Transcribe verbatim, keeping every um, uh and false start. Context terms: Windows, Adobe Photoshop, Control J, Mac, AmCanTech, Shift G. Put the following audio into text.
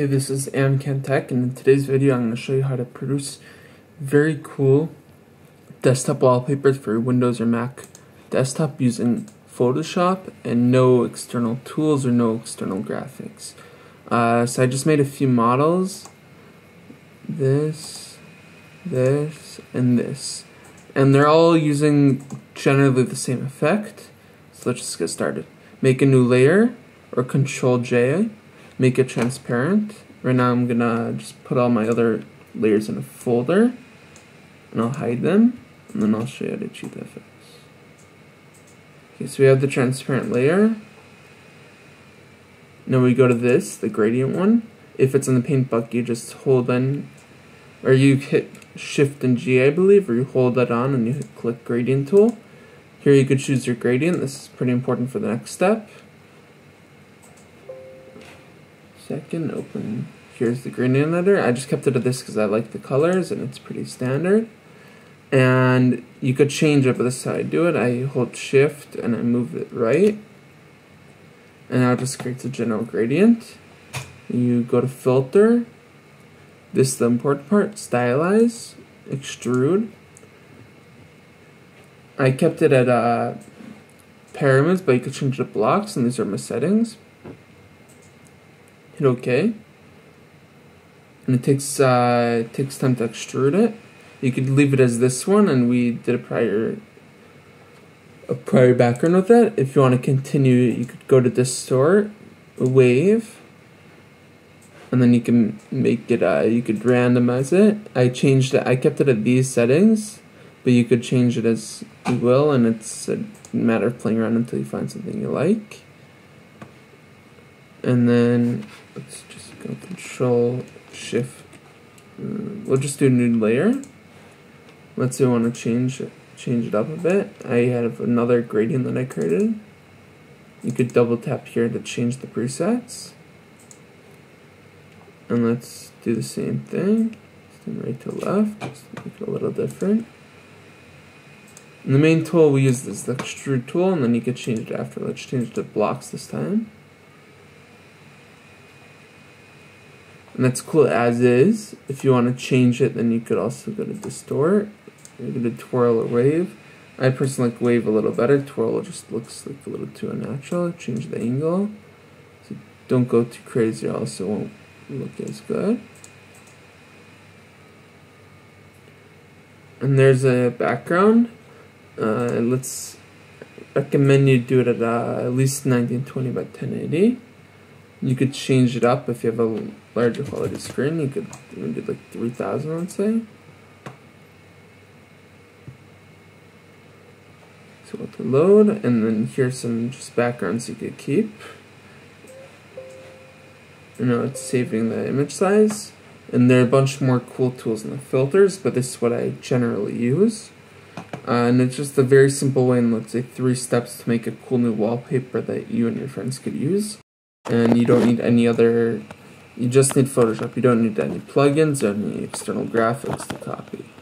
Hey, this is AmCanTech, and in today's video I'm going to show you how to produce very cool desktop wallpapers for your Windows or Mac desktop using Photoshop and no external tools or no external graphics. Uh, so I just made a few models, this, this, and this, and they're all using generally the same effect, so let's just get started. Make a new layer, or Control J. Make it transparent. Right now I'm gonna just put all my other layers in a folder and I'll hide them, and then I'll show you how to achieve the effects. Okay, so we have the transparent layer. Now we go to this, the gradient one. If it's in the paint bucket, you just hold in, or you hit Shift and G, I believe, or you hold that on and you hit click gradient tool. Here you could choose your gradient. This is pretty important for the next step. Second, open, here's the gradient editor. I just kept it at this because I like the colors and it's pretty standard. And you could change it, but this is how I do it. I hold Shift and I move it right. And now it just creates a general gradient. You go to Filter. This is the important part, Stylize, Extrude. I kept it at uh, pyramids, but you could change it to blocks, and these are my settings. Hit OK, and it takes uh, it takes time to extrude it. You could leave it as this one, and we did a prior a prior background with it. If you want to continue, you could go to Distort, Wave, and then you can make it. Uh, you could randomize it. I changed it. I kept it at these settings, but you could change it as you will, and it's a matter of playing around until you find something you like. And then let's just go Control Shift. We'll just do new layer. Let's say we want to change it, change it up a bit. I have another gradient that I created. You could double tap here to change the presets. And let's do the same thing. Let's right to left, just make it a little different. And the main tool we use is the extrude tool, and then you could change it after. Let's change it to blocks this time. And that's cool as is. If you want to change it, then you could also go to Distort. You could do Twirl or Wave. I personally like Wave a little better. Twirl just looks like a little too unnatural. Change the angle. So don't go too crazy, also won't look as good. And there's a background. Uh, let's recommend you do it at uh, at least nineteen twenty by ten eighty. You could change it up if you have a larger quality screen. You could even do like three thousand, let's say. So we'll to load, and then here's some just backgrounds you could keep. And now it's saving the image size. And there are a bunch more cool tools in the filters, but this is what I generally use. Uh, and it's just a very simple way, in let's say three steps, to make a cool new wallpaper that you and your friends could use. And you don't need any other, you just need Photoshop. You don't need any plugins or any external graphics to copy.